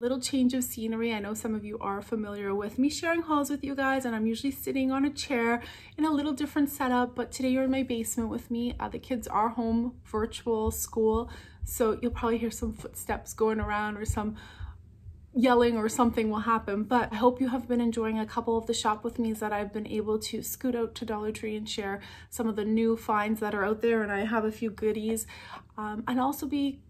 Little change of scenery. I know some of you are familiar with me sharing hauls with you guys, and I'm usually sitting on a chair in a little different setup, but today you're in my basement with me. The kids are home, virtual school, so you'll probably hear some footsteps going around or some yelling or something will happen, but I hope you have been enjoying a couple of the shop with me's that I've been able to scoot out to Dollar Tree and share some of the new finds that are out there, and I have a few goodies, and also be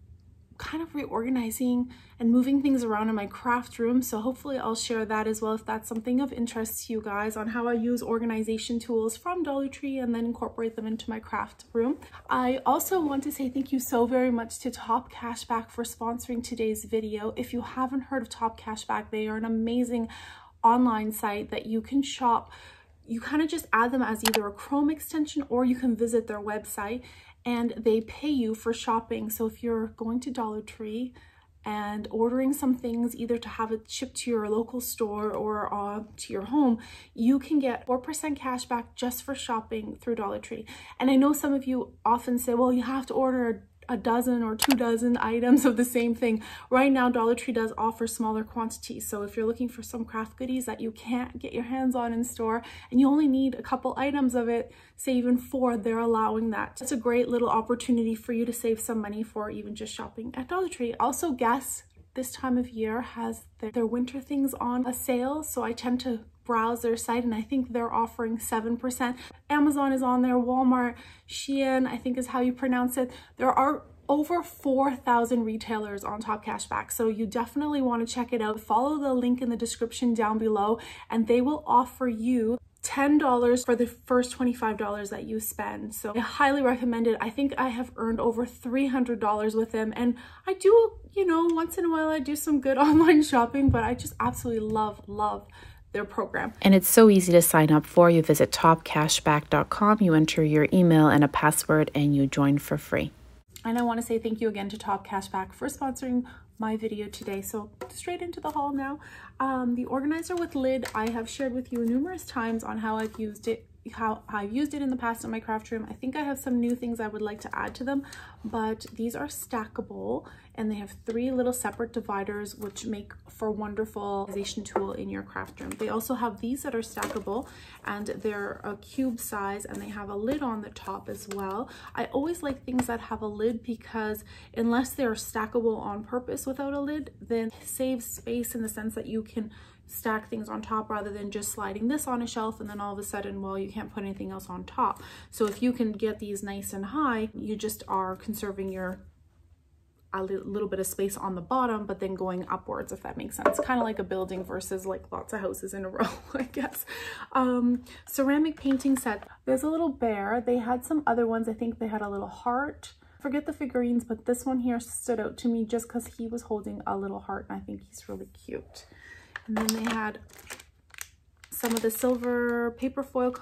kind of reorganizing and moving things around in my craft room. So hopefully I'll share that as well if that's something of interest to you guys, on how I use organization tools from Dollar Tree and then incorporate them into my craft room. I also want to say thank you so very much to Top Cashback for sponsoring today's video. If you haven't heard of Top Cashback, they are an amazing online site that you can shop. You kind of just add them as either a Chrome extension or you can visit their website, and they pay you for shopping. So if you're going to Dollar Tree and ordering some things either to have it shipped to your local store or to your home, you can get 4% cash back just for shopping through Dollar Tree. And I know some of you often say, well, you have to order a dozen or 2 dozen items of the same thing. Right now, Dollar Tree does offer smaller quantities. So if you're looking for some craft goodies that you can't get your hands on in store and you only need a couple items of it, say even 4, they're allowing that. It's a great little opportunity for you to save some money for even just shopping at Dollar Tree. Also, Guess this time of year has their winter things on a sale. So I tend to browse their site, and I think they're offering 7%. Amazon is on there, Walmart, Shein, I think is how you pronounce it. There are over 4,000 retailers on Top Cashback, so you definitely want to check it out. Follow the link in the description down below, and they will offer you $10 for the first $25 that you spend. So I highly recommend it. I think I have earned over $300 with them, and I do, you know, once in a while I do some good online shopping, but I just absolutely love their program. And it's so easy to sign up for. You visit topcashback.com, you enter your email and a password, and you join for free. And I want to say thank you again to Top Cashback for sponsoring my video today. So straight into the haul now. The organizer with lid, I have shared with you numerous times on how I've used it in the past in my craft room. I think I have some new things I would like to add to them, but these are stackable and they have 3 little separate dividers, which make for wonderful organization tool in your craft room. They also have these that are stackable, and they're a cube size, and they have a lid on the top as well. I always like things that have a lid, because unless they're stackable on purpose without a lid, then it saves space in the sense that you can stack things on top rather than just sliding this on a shelf and then all of a sudden, well, you can't put anything else on top. So if you can get these nice and high, you just are conserving your a little bit of space on the bottom, but then going upwards, if that makes sense. Kind of like a building versus like lots of houses in a row, I guess. Ceramic painting set. There's a little bear. They had some other ones. I think they had a little heart. Forget the figurines, but this one here stood out to me just because he was holding a little heart, and I think he's really cute. And then they had some of the silver paper foil,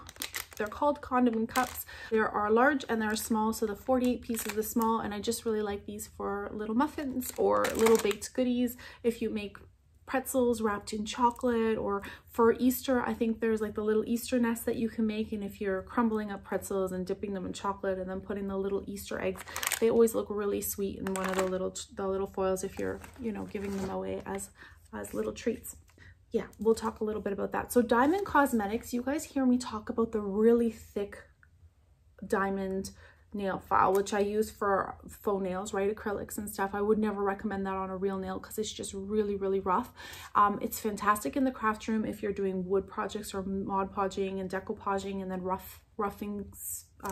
they're called condiment cups. There are large and there are small, so the 48 piece is the small, and I just really like these for little muffins or little baked goodies. If you make pretzels wrapped in chocolate, or for Easter, I think there's like the little Easter nest that you can make, and if you're crumbling up pretzels and dipping them in chocolate and then putting the little Easter eggs, they always look really sweet in one of the little foils if you're, you know, giving them away as little treats. Yeah, we'll talk a little bit about that. So Diamond Cosmetics, you guys hear me talk about the really thick diamond nail file, which I use for faux nails, right? Acrylics and stuff. I would never recommend that on a real nail because it's just really, really rough. It's fantastic in the craft room if you're doing wood projects or Mod Podging and decoupaging and then roughing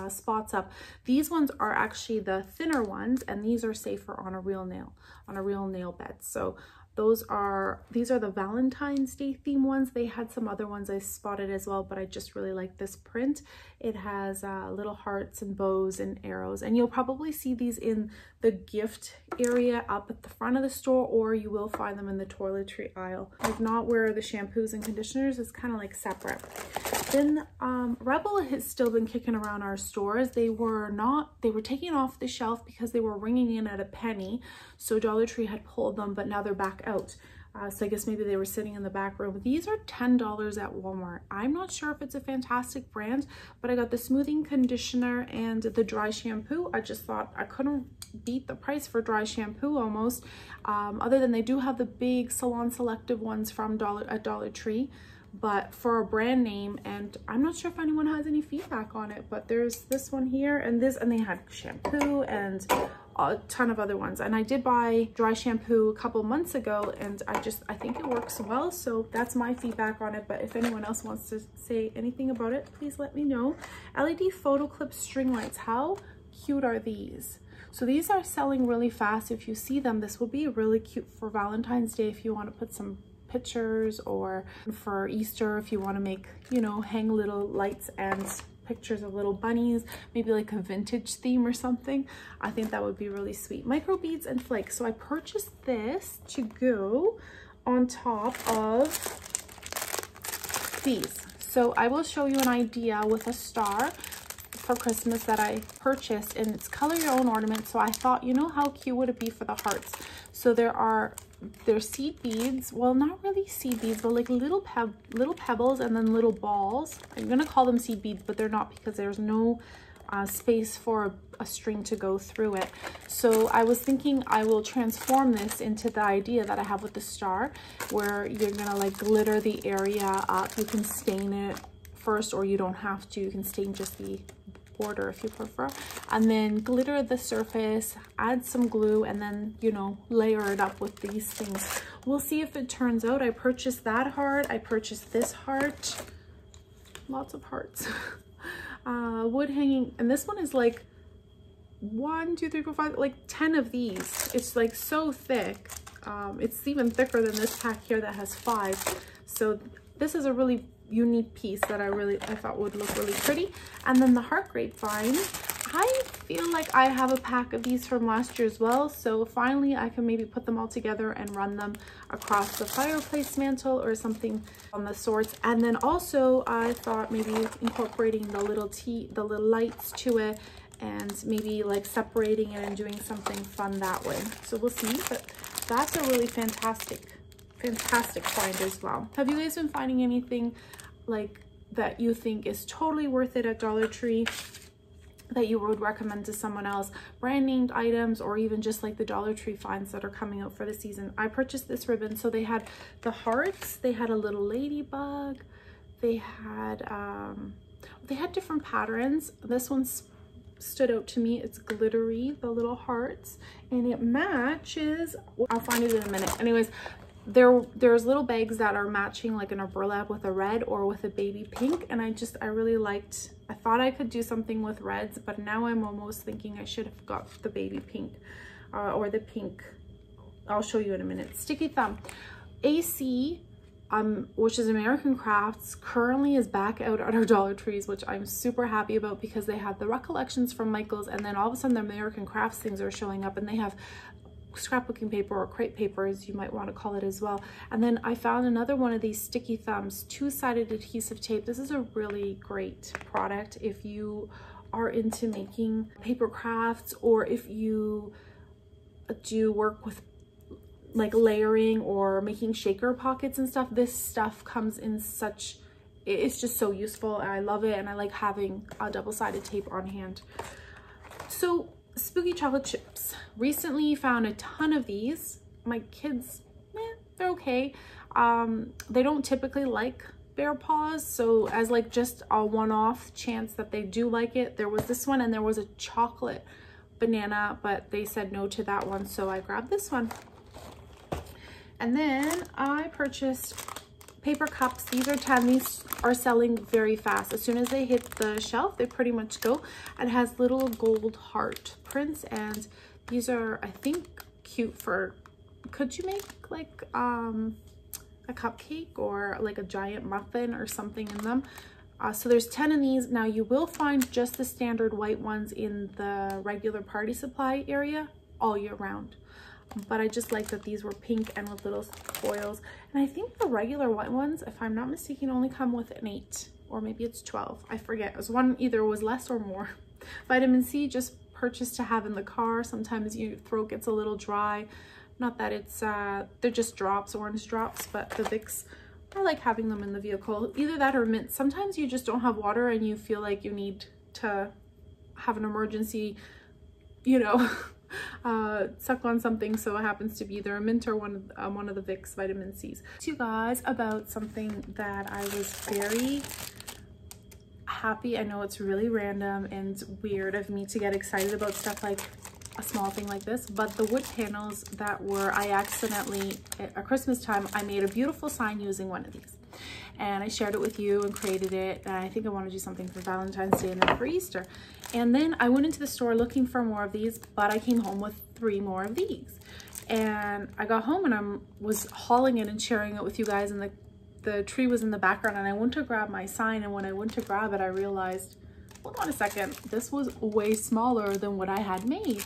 spots up. These ones are actually the thinner ones, and these are safer on a real nail, bed. So these are the Valentine's Day theme ones. They had some other ones I spotted as well, but I just really like this print. It has little hearts and bows and arrows, and you'll probably see these in the gift area up at the front of the store, or you will find them in the toiletry aisle. If not, where the shampoos and conditioners is kind of like separate. Then Rebel has still been kicking around our stores. They were taken off the shelf because they were ringing in at a penny. So Dollar Tree had pulled them, but now they're back out. So I guess maybe they were sitting in the back room. These are $10 at Walmart. I'm not sure if it's a fantastic brand, but I got the smoothing conditioner and the dry shampoo. I just thought I couldn't beat the price for dry shampoo almost. Other than they do have the big salon selective ones from Dollar Tree. But for a brand name, and I'm not sure if anyone has any feedback on it, but there's this one here and this, and they had shampoo and a ton of other ones. And I did buy dry shampoo a couple months ago, and I think it works well. So that's my feedback on it. But if anyone else wants to say anything about it, please let me know. LED photo clip string lights. How cute are these? So these are selling really fast. If you see them, this will be really cute for Valentine's Day if you want to put some pictures, or for Easter if you want to make, you know, hang little lights and pictures of little bunnies, maybe like a vintage theme or something. I think that would be really sweet. Micro beads and flakes. So I purchased this to go on top of these. So I will show you an idea with a star for Christmas that I purchased, and it's color your own ornament. So I thought, you know, how cute would it be for the hearts? So they're seed beads, well, not really seed beads, but like little pebbles and then little balls. I'm gonna call them seed beads, but they're not, because there's no space for a string to go through it. So I was thinking I will transform this into the idea that I have with the star, where you're gonna like glitter the area up. You can stain it first, or you don't have to, you can stain just the border if you prefer, and then glitter the surface, add some glue, and then, you know, layer it up with these things. We'll see if it turns out. I purchased that heart, I purchased this heart, lots of hearts. Wood hanging, and this one is like 1, 2, 3, 4, 5, like 10 of these. It's like so thick. It's even thicker than this pack here that has 5. So this is a really unique piece that I thought would look really pretty. And then the heart grapevine, I feel like I have a pack of these from last year as well, so finally I can maybe put them all together and run them across the fireplace mantle or something on the sorts. And then also I thought maybe incorporating the little lights to it, and maybe like separating it and doing something fun that way. So we'll see, but that's a really fantastic find as well. Have you guys been finding anything like that you think is totally worth it at Dollar Tree that you would recommend to someone else? Brand named items, or even just like the Dollar Tree finds that are coming out for the season. I purchased this ribbon. So they had the hearts, they had a little ladybug, they had different patterns. This one's stood out to me. It's glittery, the little hearts, and it matches. I'll find it in a minute. Anyways, there's little bags that are matching, like an umbrella with a red or with a baby pink, and I really liked. I thought I could do something with reds, but now I'm almost thinking I should have got the baby pink or the pink. I'll show you in a minute. Sticky thumb AC, which is American Crafts, currently is back out at our Dollar Trees, which I'm super happy about, because they have the Recollections from Michaels, and then all of a sudden the American Crafts things are showing up, and they have scrapbooking paper, or crepe paper as you might want to call it as well. And then I found another one of these sticky thumbs, two-sided adhesive tape. This is a really great product if you are into making paper crafts, or if you do work with like layering or making shaker pockets and stuff. This stuff comes in such, it's just so useful, and I love it, and I like having a double-sided tape on hand. So spooky chocolate chips, recently found a ton of these. My kids, they're okay. They don't typically like bear paws, so as like just a one-off chance that they do like it, there was this one, and there was a chocolate banana, but they said no to that one, so I grabbed this one. And then I purchased paper cups. These are 10. These are selling very fast. As soon as they hit the shelf, they pretty much go. It has little gold heart prints, and these are, I think, cute for, could you make like a cupcake or like a giant muffin or something in them? So there's 10 of these. Now you will find just the standard white ones in the regular party supply area all year round. But I just like that these were pink and with little foils. And I think the regular white ones, if I'm not mistaken, only come with an 8, or maybe it's 12. I forget. It was one, either was less or more. Vitamin C, just purchased to have in the car. Sometimes your throat gets a little dry. Not that it's, they're just drops, orange drops, but the Vicks, I like having them in the vehicle. Either that or mint. Sometimes you just don't have water and you feel like you need to have an emergency, you know, suck on something. So it happens to be either a mint or one of the Vicks vitamin C's. To you guys about something that I was very happy. I know it's really random and weird of me to get excited about stuff like a small thing like this, but the wood panels that were, I accidentally at Christmas time, I made a beautiful sign using one of these, and I shared it with you and created it, and I think I want to do something for Valentine's Day and then for Easter. And then I went into the store looking for more of these, but I came home with 3 more of these, and I got home and I was hauling it and sharing it with you guys, and the tree was in the background, and I went to grab my sign, and when I went to grab it, I realized, hold on a second, this was way smaller than what I had made.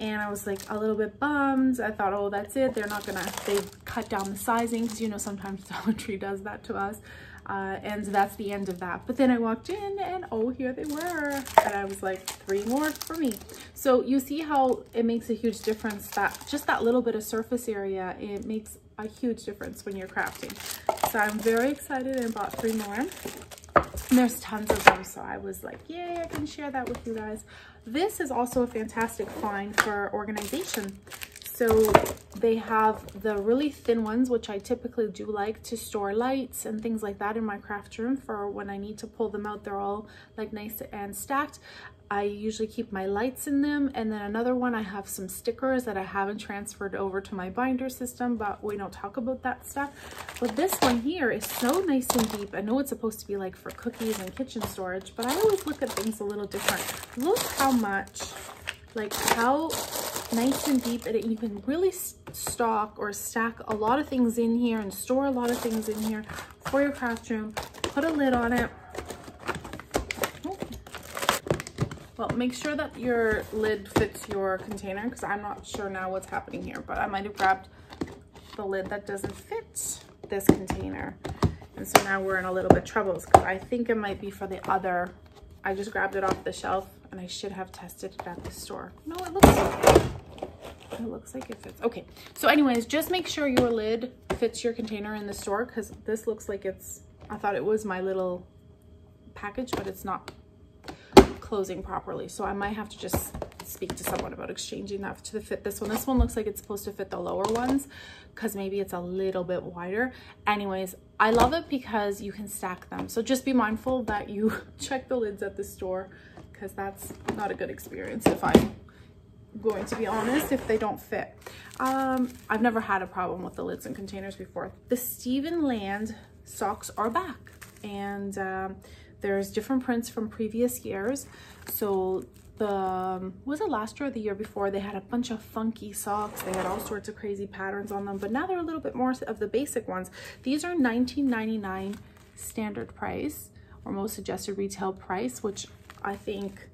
And I was like a little bit bummed. I thought, oh, that's it. They're not gonna, they cut down the sizing, because you know, sometimes Dollar Tree does that to us. And that's the end of that. But then I walked in and oh, here they were. And I was like, 3 more for me. So you see how it makes a huge difference, that just that little bit of surface area, it makes a huge difference when you're crafting. So I'm very excited and bought 3 more. And there's tons of them, so I was like, yay, I can share that with you guys. This is also a fantastic find for organization. So they have the really thin ones, which I typically do like to store lights and things like that in my craft room for when I need to pull them out. They're all like nice and stacked. I usually keep my lights in them. And then another one, I have some stickers that I haven't transferred over to my binder system, but we don't talk about that stuff. But this one here is so nice and deep. I know it's supposed to be like for cookies and kitchen storage, but I always look at things a little different. Look how much, like how nice and deep, and you can really stock or stack a lot of things in here and store a lot of things in here for your craft room. Put a lid on it. Well, make sure that your lid fits your container, because I'm not sure now what's happening here, but I might have grabbed the lid that doesn't fit this container, and so now we're in a little bit of troubles, because I think it might be for the other. I just grabbed it off the shelf and I should have tested it at the store. No, it looks okay. It looks like it fits. Okay, so anyways, just make sure your lid fits your container in the store, because this looks like it's, I thought it was my little package, but it's not closing properly. So I might have to just speak to someone about exchanging that to fit this one. This one looks like it's supposed to fit the lower ones, because maybe it's a little bit wider. Anyways, I love it because you can stack them. So just be mindful that you check the lids at the store, because that's not a good experience, if I'm going to be honest, if they don't fit. I've never had a problem with the lids and containers before. The Steven Land socks are back, and there's different prints from previous years. So was it last year or the year before, they had a bunch of funky socks. They had all sorts of crazy patterns on them, but now they're a little bit more of the basic ones. These are $19.99 standard price, or most suggested retail price, which I think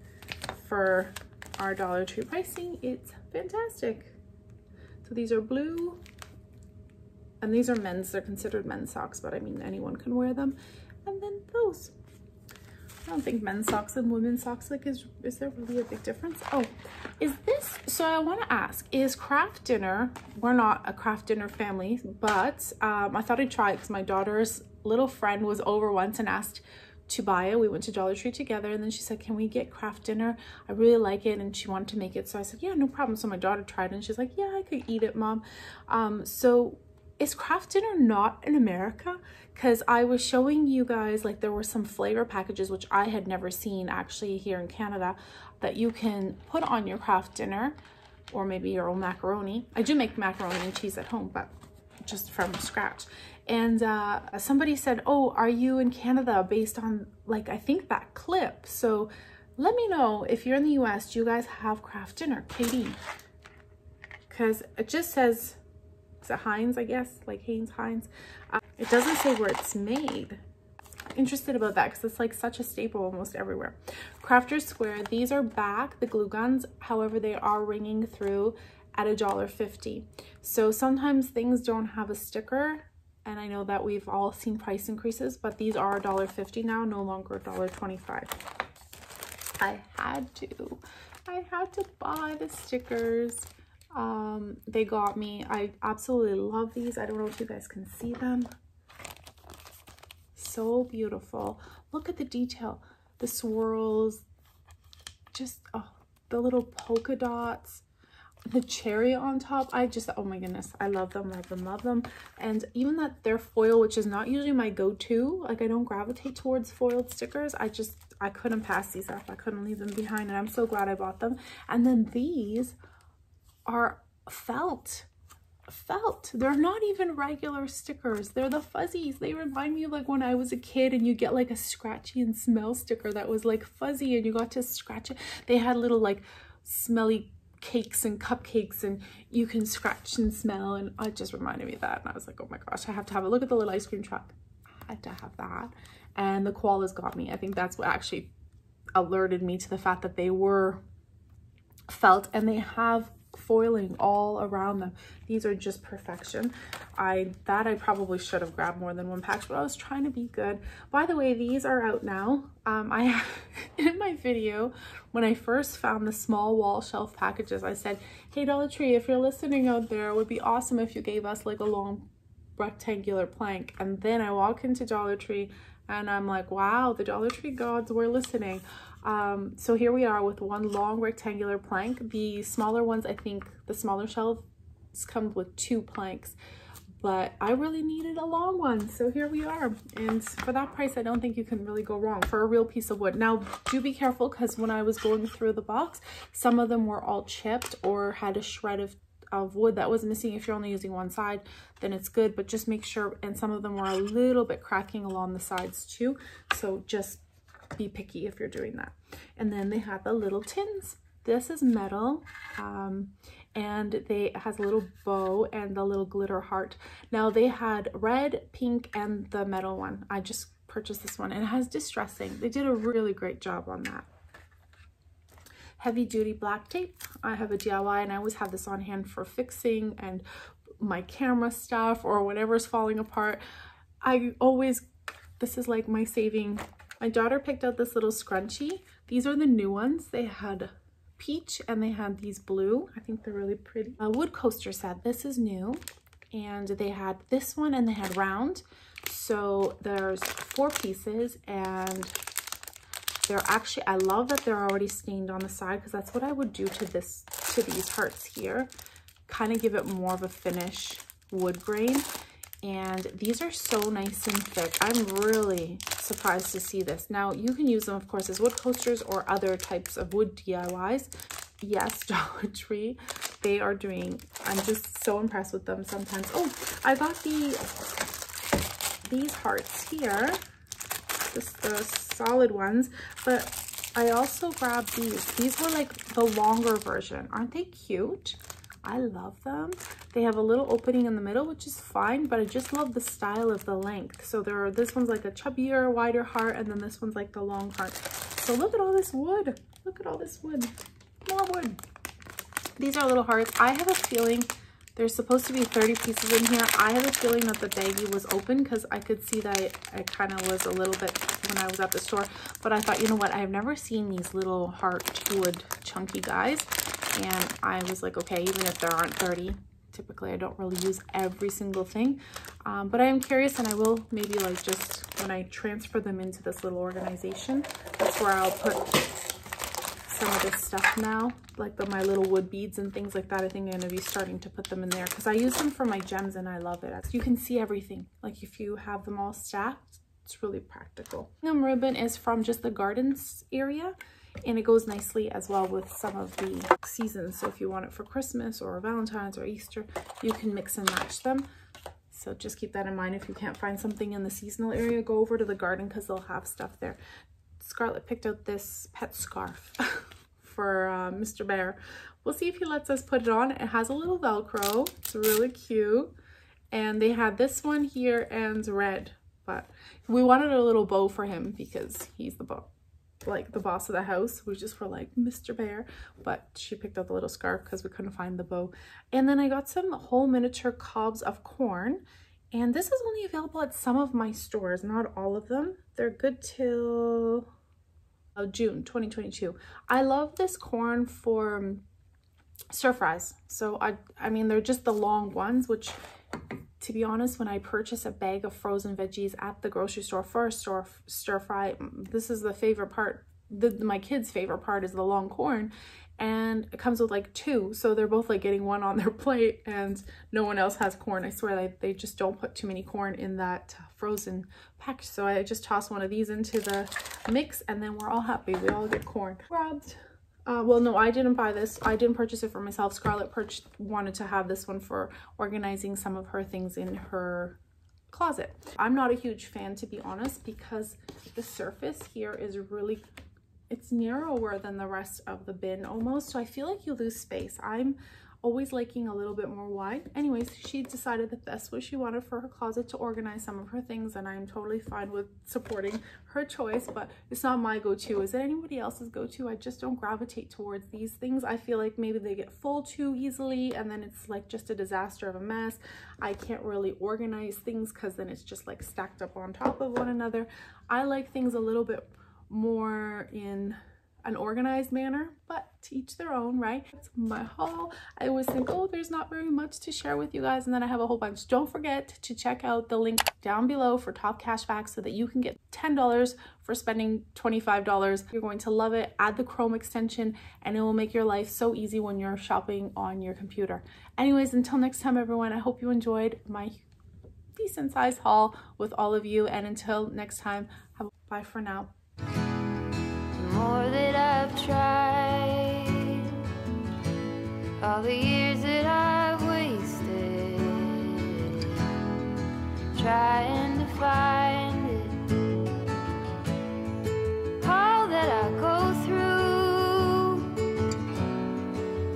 for our Dollar Tree pricing, it's fantastic. So these are blue, and these are men's. They're considered men's socks, but I mean, anyone can wear them. And then those. I don't think men's socks and women's socks, like, is there really a big difference? Oh, is this, so I want to ask, is Kraft Dinner, we're not a Kraft Dinner family, but I thought I'd try it, because my daughter's little friend was over once and asked to buy it. We went to Dollar Tree together, and then she said, can we get Kraft Dinner? I really like it, and she wanted to make it. So I said, yeah, no problem. So my daughter tried it, and she's like, yeah, I could eat it, Mom. So is Kraft Dinner not in America? Because I was showing you guys, like, there were some flavor packages, which I had never seen actually here in Canada, that you can put on your Kraft Dinner, or maybe your own macaroni. I do make macaroni and cheese at home, but just from scratch. And somebody said, oh, are you in Canada, based on, like, I think that clip. So let me know if you're in the US, do you guys have Kraft Dinner, Katie? Because it just says, it's a Heinz, I guess, like Heinz. It doesn't say where it's made. I'm interested about that, because it's like such a staple almost everywhere. Crafter's Square, these are back, the glue guns. However, they are ringing through at $1.50. So sometimes things don't have a sticker, and I know that we've all seen price increases, but these are $1.50 now, no longer $1.25. I had to buy the stickers. They got me. I absolutely love these. I don't know if you guys can see them. So beautiful. Look at the detail. The swirls. Just, oh, the little polka dots. The cherry on top. I just, oh my goodness. I love them, love them, love them. And even that they're foil, which is not usually my go-to. Like, I don't gravitate towards foiled stickers. I couldn't pass these up. I couldn't leave them behind. And I'm so glad I bought them. And then these are felt. They're not even regular stickers. They're the fuzzies. They remind me of like when I was a kid and you get like a scratchy and smell sticker that was like fuzzy and you got to scratch it. They had little like smelly cakes and cupcakes and you can scratch and smell, and it just reminded me of that. And I was like, oh my gosh, I have to have a look at the little ice cream truck. I had to have that. And the koalas got me. I think that's what actually alerted me to the fact that they were felt and they have foiling all around them. These are just perfection. I probably should have grabbed more than one pack, but I was trying to be good. By the way, these are out now. In my video when I first found the small wall shelf packages, I said, hey Dollar Tree, if you're listening out there, it would be awesome if you gave us like a long rectangular plank. And then I walk into Dollar Tree and I'm like, wow, the Dollar Tree gods were listening. So here we are with one long rectangular plank. The smaller ones, I think the smaller shelves come with two planks, but I really needed a long one. So here we are. And for that price, I don't think you can really go wrong for a real piece of wood. Now, do be careful, because when I was going through the box, some of them were all chipped or had a shred of wood that was missing. If you're only using one side, then it's good, but just make sure. And some of them were a little bit cracking along the sides too. So just be picky if you're doing that. And then they have the little tins. This is metal, and it has a little bow and the little glitter heart. Now they had red, pink, and the metal one. I just purchased this one, and it has distressing. They did a really great job on that. Heavy duty black tape. I have a DIY, and I always have this on hand for fixing and my camera stuff or whatever's falling apart. This is like my saving. My daughter picked out this little scrunchie. These are the new ones. They had peach and they had these blue. I think they're really pretty. A wood coaster set. This is new. And they had this one and they had round. So there's 4 pieces, and they're actually, I love that they're already stained on the side, because that's what I would do to these hearts here. Kind of give it more of a finish wood grain. And these are so nice and thick. I'm really surprised to see this. Now you can use them, of course, as wood coasters or other types of wood DIYs. Yes, Dollar Tree, they are doing, I'm just so impressed with them sometimes. Oh, I got these hearts here, just the solid ones, but I also grabbed these. These were like the longer version. Aren't they cute? I love them. They have a little opening in the middle, which is fine, but I just love the style of the length. So this one's like a chubbier, wider heart, and then this one's like the long heart. So look at all this wood. Look at all this wood. More wood. These are little hearts. I have a feeling there's supposed to be 30 pieces in here. I have a feeling that the baggie was open, because I could see that I kind of was a little bit when I was at the store. But I thought, you know what? I have never seen these little heart wood chunky guys. And I was like, okay, even if there aren't 30, typically I don't really use every single thing, but I am curious, and I will maybe like just when I transfer them into this little organization, that's where I'll put some of this stuff now, like my little wood beads and things like that. I think I'm going to be starting to put them in there, because I use them for my gems and I love it. You can see everything, like if you have them all stacked, it's really practical. The ribbon is from just the gardens area. And it goes nicely as well with some of the seasons. So if you want it for Christmas or Valentine's or Easter, you can mix and match them. So just keep that in mind. If you can't find something in the seasonal area, go over to the garden, because they'll have stuff there. Scarlett picked out this pet scarf for Mr. Bear. We'll see if he lets us put it on. It has a little Velcro. It's really cute. And they had this one here and red. But we wanted a little bow for him, because he's the bow. Like the boss of the house. We just were like Mr. Bear, but she picked up the little scarf because we couldn't find the bow. And then I got some whole miniature cobs of corn, and this is only available at some of my stores, not all of them. They're good till June 2022. I love this corn for stir fries. So I mean, they're just the long ones, which to be honest, when I purchase a bag of frozen veggies at the grocery store for a stir fry, this is the favorite part. My kid's favorite part is the long corn, and it comes with like two. So they're both like getting one on their plate, and no one else has corn. I swear they just don't put too many corn in that frozen pack. So I just toss one of these into the mix, and then we're all happy. We all get corn. Robbed. Well, no, I didn't buy this. I didn't purchase it for myself. Scarlett wanted to have this one for organizing some of her things in her closet. I'm not a huge fan, to be honest, because the surface here is really, it's narrower than the rest of the bin almost. So I feel like you lose space. I'm always liking a little bit more wide. Anyways, she decided that that's what she wanted for her closet to organize some of her things, and I'm totally fine with supporting her choice, but it's not my go-to. Is it anybody else's go-to? I just don't gravitate towards these things. I feel like maybe they get full too easily, and then it's like just a disaster of a mess. I can't really organize things because then it's just like stacked up on top of one another. I like things a little bit more in an organized manner, but to each their own, right? That's my haul. I always think, oh, there's not very much to share with you guys, and then I have a whole bunch. Don't forget to check out the link down below for Top Cashback so that you can get $10 for spending $25. You're going to love it. Add the Chrome extension, and it will make your life so easy when you're shopping on your computer. Anyways, until next time, everyone, I hope you enjoyed my decent sized haul with all of you, and until next time, bye for now. More that I've tried, all the years that I've wasted trying to find it, all that I go through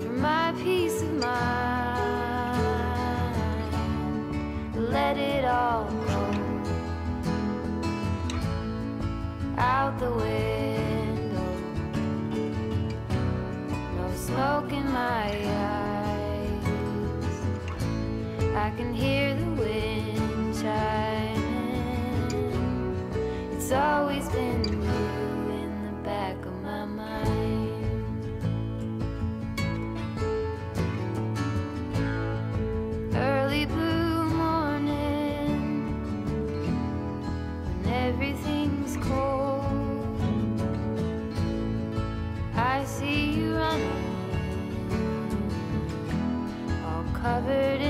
for my peace of mind, let it all go out the way. Smoke in my eyes, I can hear the wind chiming. It's always been you in the back of my mind. Early blue morning, when everything's cold, I see you running. Covered in